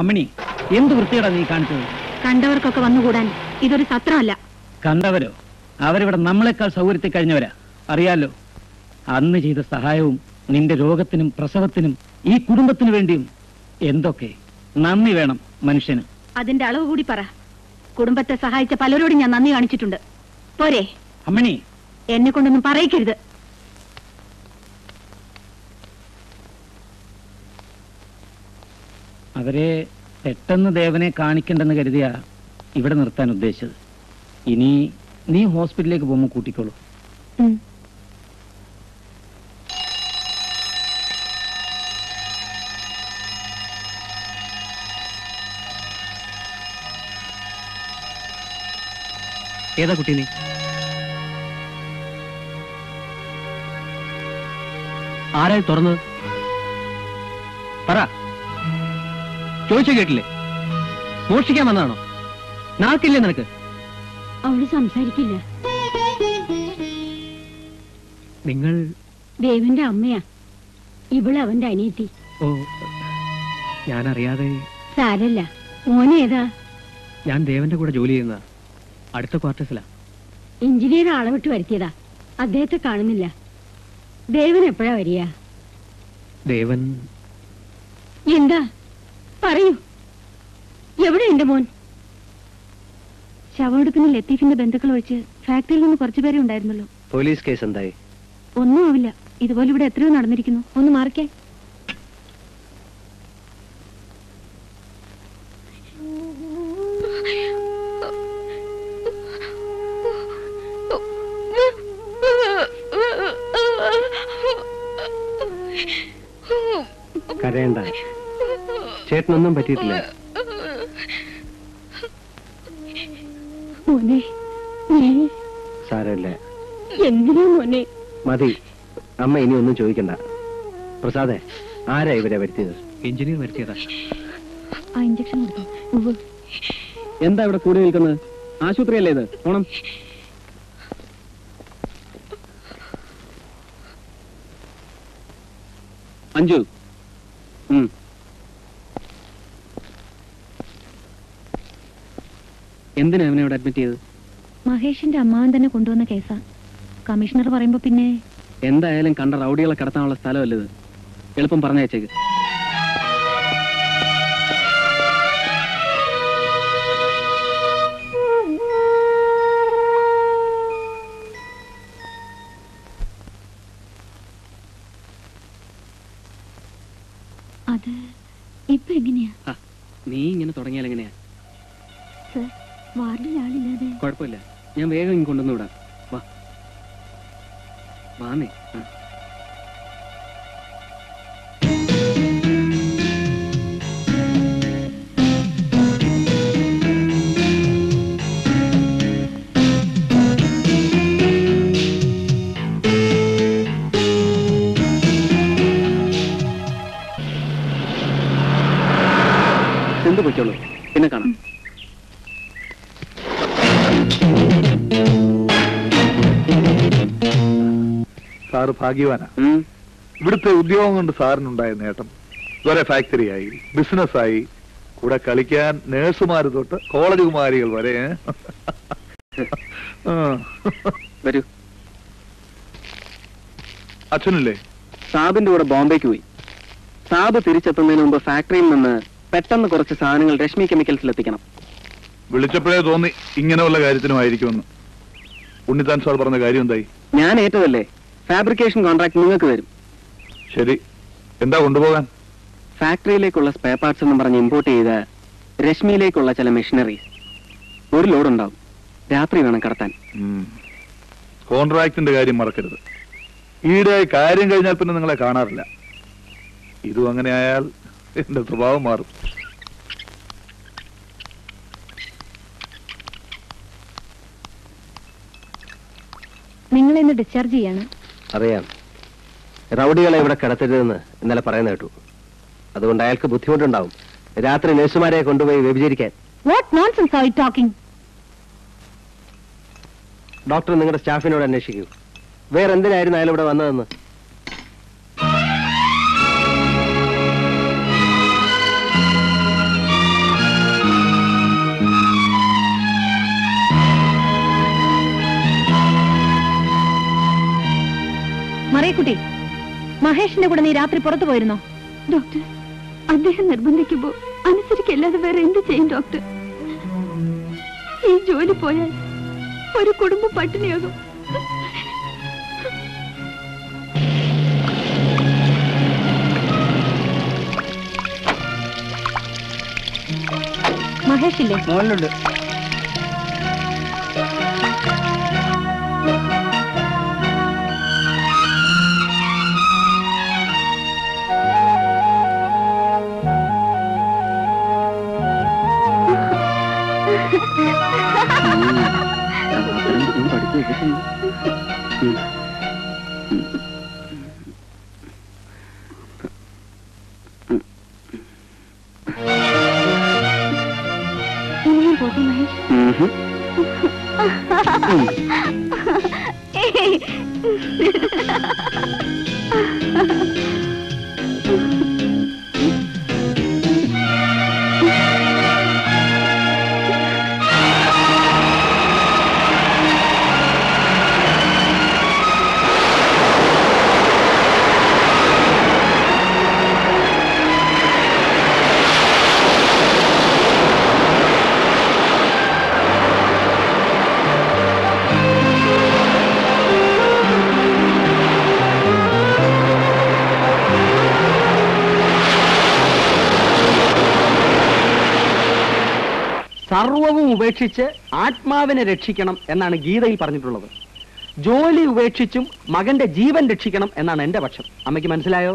അമ്മണി എന്ത് വൃത്തിയാടാ നീ കാണിച്ചത്? കണ്ടവർക്കൊക്കെ വന്നുകൂടാൻ ഇതൊരു സത്രമല്ല. കണ്ടവരോ? അവരിവിടെ നമ്മളെക്കാൾ സൗകര്യത്തിൽ കഴിഞ്ഞവരാ. അറിയാലോ, അന്ന് ചെയ്ത സഹായവും നിന്റെ രോഗത്തിനും പ്രസവത്തിനും ഈ കുടുംബത്തിനു വേണ്ടിയും എന്തൊക്കെ നന്ദി വേണം മനുഷ്യന്. അതിന്റെ അളവ് കൂടി പറ. കുടുംബത്തെ സഹായിച്ച പലരോടും ഞാൻ നന്ദി കാണിച്ചിട്ടുണ്ട്. പോരെ അമ്മണി, എന്നെ കൊണ്ടൊന്നും പറയിക്കരുത്. അവരെ പെട്ടെന്ന് ദേവനെ കാണിക്കണ്ടെന്ന് കരുതിയ ഇവിടെ നിർത്താൻ ഉദ്ദേശിച്ചത്. ഇനി നീ ഹോസ്പിറ്റലിലേക്ക് പോകുമ്പോൾ കൂട്ടിക്കോളൂ. ഏതാ കുട്ടി നീ? ആരായി തുറന്നത് പറ. ചോദിച്ചു കേട്ടില്ലേ? മോഷിക്കാൻ വന്നതാണോ? നാക്കില്ലേ നിനക്ക്? അവള് സംസാരിക്കില്ല. നിങ്ങൾ ദേവന്റെ അമ്മയാ, ഇവള് അവന്റെ അനിയത്തി. ഓ, ഞാനറിയാതെ. സാരല്ല. മോനെ ഏതാ? ഞാൻ ദേവന്റെ കൂടെ ജോലി ചെയ്യുന്ന അടുത്ത ക്വാർട്ടേഴ്സിലാ. എഞ്ചിനീയർ ആളെ വിട്ട് വരുത്തിയതാ. അദ്ദേഹത്തെ കാണുന്നില്ല. ദേവൻ എപ്പോഴാ വരിക? ദേവൻ എന്താ പറയൂ, എവിടെ എന്റെ മോൻ? ശവമെടുക്കുന്ന ലത്തീഫിന്റെ ബന്ധുക്കൾ ഒഴിച്ച് ഫാക്ടറിയിൽ നിന്ന് കുറച്ചുപേരെ ഉണ്ടായിരുന്നല്ലോ. പോലീസ് കേസ് എന്തായി? ഒന്നും ആവില്ല. ഇതുപോലെ ഇവിടെ എത്രയോ നടന്നിരിക്കുന്നു. ഒന്ന് മാറിക്കേ. കരയണ്ട, ചേട്ടനൊന്നും പറ്റിയിട്ടില്ല. സാരമില്ല. മതി അമ്മ, ഇനി ഒന്നും ചോദിക്കണ്ട. പ്രസാദേ, ആരാ ഇവരെ വരുത്തിയത്? എഞ്ചിനീയർ വരുത്തിയതാ. എന്താ ഇവിടെ കൂടി നിൽക്കുന്നത്? ആശുപത്രിയല്ലേ ഇത്? പോണം. അഞ്ജു, എന്തിനാ അവനെ ഇവിടെ അഡ്മിറ്റ് ചെയ്തത്? മഹേഷിന്റെ അമ്മാവൻ തന്നെ കൊണ്ടുവന്ന കേസാ. കമ്മീഷണർ പറയുമ്പോ പിന്നെ എന്തായാലും കണ്ട റൗഡികളെ കടത്താനുള്ള സ്ഥലമല്ലത്. എളുപ്പം പറഞ്ഞേച്ചേക്ക്. അത് ഇപ്പൊ എങ്ങനെയാ? നീ ഇങ്ങനെ തുടങ്ങിയാൽ എങ്ങനെയാ? കുഴപ്പമില്ല, ഞാൻ വേഗം ഇങ്ങ് കൊണ്ടുവന്നു വിടാം. വാ വാമേ. എന്ത് പറ്റുള്ളൂ, പിന്നെ കാണാം. സാറ് ഭാഗ്യവാനാ. ഇവിടുത്തെ ഉദ്യോഗം കൊണ്ട് സാറിനുണ്ടായ നേട്ടം ഇതുവരെ ഫാക്ടറിയായി, ബിസിനസ്സായി, കൂടെ കളിക്കാൻ നേഴ്സുമാര് തൊട്ട് കോളേജ് കുമാരികൾ വരെ. വരൂ. അച്ഛനല്ലേ? സാബിന്റെ കൂടെ ബോംബെക്ക് പോയി. സാബ് തിരിച്ചെത്തുന്നതിന് മുമ്പ് ഫാക്ടറിയിൽ നിന്ന് പെട്ടെന്ന് കുറച്ച് സാധനങ്ങൾ രശ്മി കെമിക്കൽസിൽ എത്തിക്കണം. വിളിച്ചപ്പോഴേ തോന്നി ഇങ്ങനെ ഉള്ള കാര്യത്തിനുമായിരിക്കുമെന്ന്. ഉണ്ണിത്താൻ സാർ പറഞ്ഞ കാര്യം എന്തായി? ഞാൻ ഏറ്റതല്ലേ, ഫാബ്രിക്കേഷൻ കോൺട്രാക്ട് നിങ്ങൾക്ക് വരും. ശരി, എന്താ കൊണ്ടുപോകാൻ? ഫാക്ടറിയിലേക്കുള്ള സ്പെയർ പാർട്സ് എന്ന് പറഞ്ഞ് ഇമ്പോർട്ട് ചെയ്ത രശ്മിയിലേക്കുള്ള ചില മെഷീനറീസ്. ഒരു ലോഡ് ഉണ്ടാവും, രാത്രി വേണം കടത്താൻ. കോൺട്രാക്ടിന്റെ കാര്യം മറക്കരുത്. ഈടെ കാര്യം കഴിഞ്ഞാൽ പിന്നെ നിങ്ങളെ കാണാറില്ല. ഇതും അങ്ങനെ ആയാൽ എന്റെ സ്വഭാവം മാറും. നിങ്ങൾ ഇന്ന് ഡിസ്ചാർജ് ചെയ്യാണ്. അറിയാം, റൗഡികളെ ഇവിടെ കിടത്തരുതെന്ന് ഇന്നലെ പറയുന്ന കേട്ടു. അതുകൊണ്ട് അയാൾക്ക് ബുദ്ധിമുട്ടുണ്ടാവും രാത്രി നേഴ്സുമാരെ കൊണ്ടുപോയി വ്യഭിചരിക്കാൻ. ഡോക്ടർ നിങ്ങളുടെ സ്റ്റാഫിനോട് അന്വേഷിക്കൂ, വേറെന്തിനായിരുന്നു അയാൾ ഇവിടെ വന്നതെന്ന്. നായ്ക്കുട്ടി, മഹേഷിന്റെ കൂടെ നീ രാത്രി പുറത്തു പോയിരുന്നോ? ഡോക്ടർ, അദ്ദേഹം നിർബന്ധിക്കുമ്പോൾ അനുസരിക്കല്ലാതെ വേറെ എന്ത് ചെയ്യും ഡോക്ടർ? ഈ ജോലി പോയാൽ ഒരു കുടുംബം പട്ടിണിയാകും. മഹേഷില്ലേ? മോളിലുണ്ട്. സർവവും ഉപേക്ഷിച്ച് ആത്മാവിനെ രക്ഷിക്കണം എന്നാണ് ഗീതയിൽ പറഞ്ഞിട്ടുള്ളത്. ജോലി ഉപേക്ഷിച്ചും മകന്റെ ജീവൻ രക്ഷിക്കണം എന്നാണ് എന്റെ പക്ഷം. അമ്മയ്ക്ക് മനസ്സിലായോ?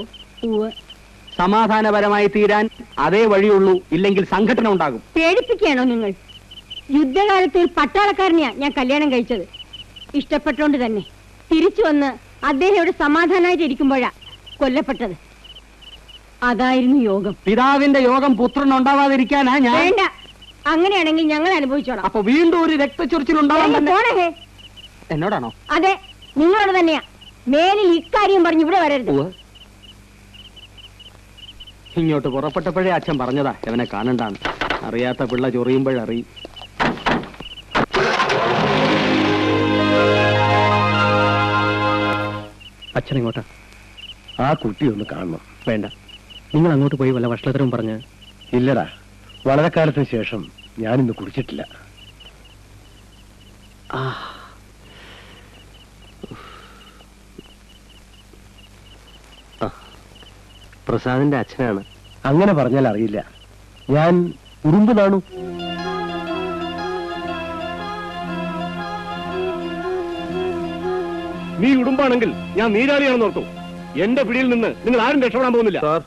സമാധാനപരമായി തീരാൻ അതേ വഴിയുള്ളൂ, ഇല്ലെങ്കിൽ സംഘടന ഉണ്ടാകും. പേടിപ്പിക്കുകയാണോ നിങ്ങൾ? യുദ്ധകാലത്ത് ഒരു പട്ടാളക്കാരനെയാ ഞാൻ കല്യാണം കഴിച്ചത്. ഇഷ്ടപ്പെട്ടോണ്ട് തന്നെ തിരിച്ചു വന്ന് അദ്ദേഹം ഇവിടെ സമാധാനമായിട്ട് ഇരിക്കുമ്പോഴാ കൊല്ലപ്പെട്ടത്. അതായിരുന്നു യോഗം. പിതാവിന്റെ യോഗം പുത്രനുണ്ടാവാതിരിക്കാനാ ഞാൻ. അങ്ങനെയാണെങ്കിൽ ഞങ്ങൾ അനുഭവിച്ചോളാം. അപ്പൊ വീണ്ടും ഒരു രക്തച്ചൊരിച്ചിലുണ്ടാവണം. എന്നോടാണോ? അതെ, നിങ്ങളോട് തന്നെയാ. മേലിൽ ഇക്കാര്യം പറഞ്ഞ് ഇവിടെ വരരുത്. ഇങ്ങോട്ട് പുറപ്പെട്ടപ്പോഴേ അച്ഛൻ പറഞ്ഞതാ അവനെ കാണണ്ടാണ്. അറിയാത്ത പിള്ള ചൊറിയുമ്പോഴറിയും. അച്ഛൻ ഇങ്ങോട്ടാ. ആ കുട്ടി ഒന്ന് കാണണം. വേണ്ട, നിങ്ങൾ അങ്ങോട്ട് പോയി വല്ല ഭക്ഷണത്തിനും പറഞ്ഞ്. ഇല്ലടാ, വളരെ കാലത്തിന് ശേഷം ഞാനിന്ന് കുടിച്ചിട്ടില്ല. പ്രസാദിന്റെ അച്ഛനാണ്. അങ്ങനെ പറഞ്ഞാൽ അറിയില്ല. ഞാൻ ഉറുമ്പ് നാണു. നീ ഉടുമ്പാണെങ്കിൽ ഞാൻ നീരാളിയാണെന്ന് ഓർത്തു. എന്റെ പിടിയിൽ നിന്ന് നിങ്ങൾ ആരും രക്ഷപ്പെടാൻ പോകുന്നില്ല. സാർ,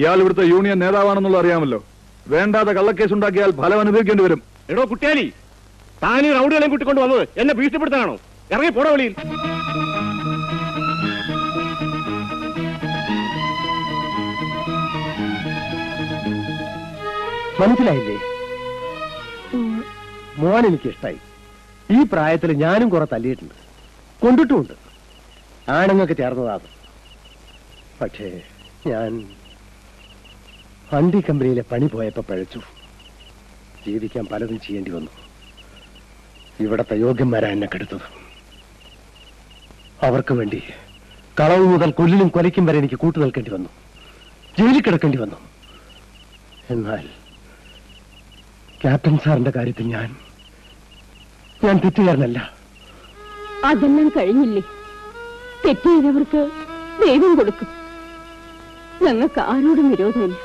ഇയാൾ ഇവിടുത്തെ യൂണിയൻ നേതാവാണെന്നുള്ള അറിയാമല്ലോ. വേണ്ടാതെ കള്ളക്കേസുണ്ടാക്കിയാൽ ഫലം അനുഭവിക്കേണ്ടി വരും. എടോ കുട്ടിയാലി, താനീ റൗഡികളെയും കൂട്ടിക്കൊണ്ട് വന്നത് എന്നെ ഭീഷണിപ്പെടുത്താനാണോ? ഇറങ്ങി പോട വെളിയിൽ. മനസ്സിലായില്ലേ? മോൻ എനിക്കിഷ്ടായി. ഈ പ്രായത്തിൽ ഞാനും കുറെ തല്ലിയിട്ടുണ്ട്, കൊണ്ടിട്ടുമുണ്ട്. ആണുങ്ങൾക്ക് ചേർന്നതാണ്. പക്ഷേ ഞാൻ ഫണ്ടി കമ്പനിയിലെ പണി പോയപ്പോ പഴച്ചു. ജീവിക്കാൻ പലതും ചെയ്യേണ്ടി വന്നു. ഇവിടത്തെ യോഗ്യന്മാരാ എന്നെ കെടുത്തത്. അവർക്ക് വേണ്ടി കളവ് മുതൽ കൊല്ലിലും കൊലയ്ക്കും വരെ എനിക്ക് കൂട്ടു നിൽക്കേണ്ടി വന്നു. ജയിലിൽ കിടക്കേണ്ടി വന്നു. എന്നാൽ ക്യാപ്റ്റൻ സാറിന്റെ കാര്യത്തിൽ ഞാൻ തെറ്റുകാരനല്ല. അതെല്ലാം കഴിഞ്ഞില്ലേ? തെറ്റിയവർക്ക് ദൈവം കൊടുക്കും. ഞങ്ങൾക്ക് ആരോടും വിരോധമില്ല.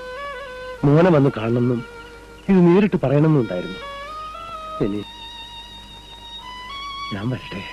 മോനെ വന്ന് കാണണമെന്നും ഇത് നേരിട്ട് പറയണമെന്നും ഉണ്ടായിരുന്നു. ഇനി ഞാൻ വരട്ടെ.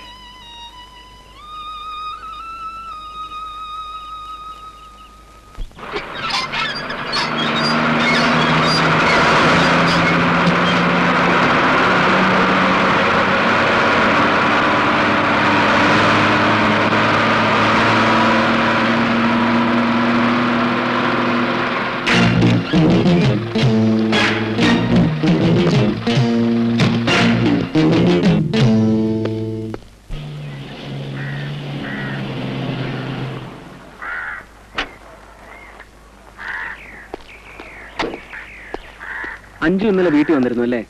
അഞ്ചു ഇന്നലെ വീട്ടിൽ വന്നിരുന്നു അല്ലേ?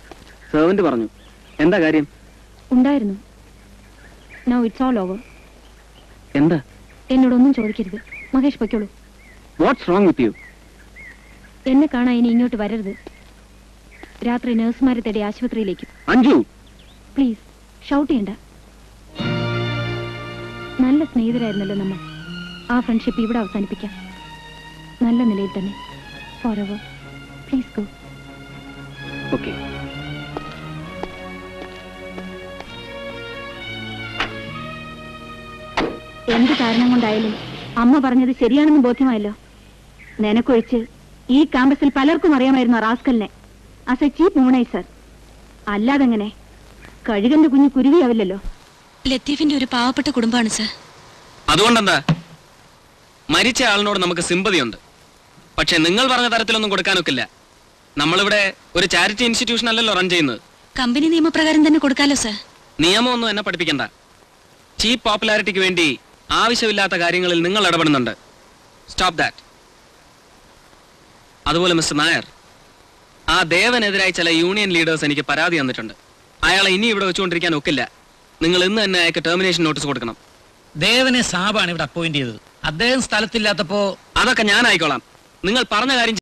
സെർവന്റ് പറഞ്ഞു. എന്താ കാര്യം? ഉണ്ടായിരുന്നു. Now it's all over. എന്താ? Mahesh पोक्कोളൂ. What's wrong with you? എന്നെ കാണാൻ ഇനി ഇങ്ങോട്ട് വരരുത്. രാത്രി നഴ്സുമാരെ തേടി ആശുപത്രിയിലേക്ക്. അഞ്ജു പ്ലീസ് ഷൗട്ട് ചെയ്യണ്ട. നല്ല സ്നേഹിതരായിരുന്നല്ലോ നമ്മൾ. ആ ഫ്രണ്ട്ഷിപ്പ് ഇവിടെ അവസാനിപ്പിക്കാം. നല്ല നിലയിൽ തന്നെ. Forever. Please go. Okay. എന്ത് കാരണം കൊണ്ടായാലും അമ്മ പറഞ്ഞത് ശരിയാണെന്ന് ബോധ്യമായല്ലോ. നിനക്കൊഴിച്ച് ഈ ക്യാമ്പസിൽ പലർക്കും അറിയാമായിരുന്നു റാസ്കലിനെ ആസ് എ ചീപ്പ് മോണൈസർ. അല്ലാതെങ്ങനെ? കഴുകന്റെ കുഞ്ഞു കുരുവിയാവില്ലല്ലോ. ലത്തീഫിന്റെ ഒരു പാവപ്പെട്ട കുടുംബമാണ് സർ. അതുകൊണ്ടെന്താ? മരിച്ച ആളിനോട് നമുക്ക് സിമ്പതിയുണ്ട്. പക്ഷെ നിങ്ങൾ പറഞ്ഞ തരത്തിലൊന്നും കൊടുക്കാനൊക്കില്ല. നമ്മളിവിടെ ഒരു ചാരിറ്റി ഇൻസ്റ്റിറ്റ്യൂഷൻ അല്ലല്ലോ റൺ ചെയ്യുന്നത്. കമ്പനി നിയമപ്രകാരം തന്നെ കൊടുക്കാലോ സർ. നിയമമൊന്നും എന്നെ പഠിപ്പിക്കണ്ട. ചീപ്പ് പോപ്പുലാരിറ്റിക്ക് വേണ്ടി ആവശ്യമില്ലാത്ത കാര്യങ്ങളിൽ നിങ്ങൾ ഇടപെടുന്നുണ്ട്. Stop that. അതുപോലെ മിസ്റ്റർ നായർ, ആ ദേവനെതിരായി ചില യൂണിയൻ ലീഡേഴ്സ് എനിക്ക് പരാതി തന്നിട്ടുണ്ട്. അയാളെ ഇനി ഇവിടെ വെച്ചുകൊണ്ടിരിക്കാൻ ഒക്കില്ല. നിങ്ങൾ ഇന്ന് തന്നെ അയാൾക്ക് ടെർമിനേഷൻ നോട്ടീസ് കൊടുക്കണം. ദേവനെ സാബാണ് ഇവിടെ അപ്പോയിന്റ് ചെയ്തത്. അദ്ദേഹം സ്ഥലത്തില്ലാത്തപ്പോ അതൊക്കെ ഞാൻ ആയിക്കോളാം. നിങ്ങൾ പറഞ്ഞ കാര്യം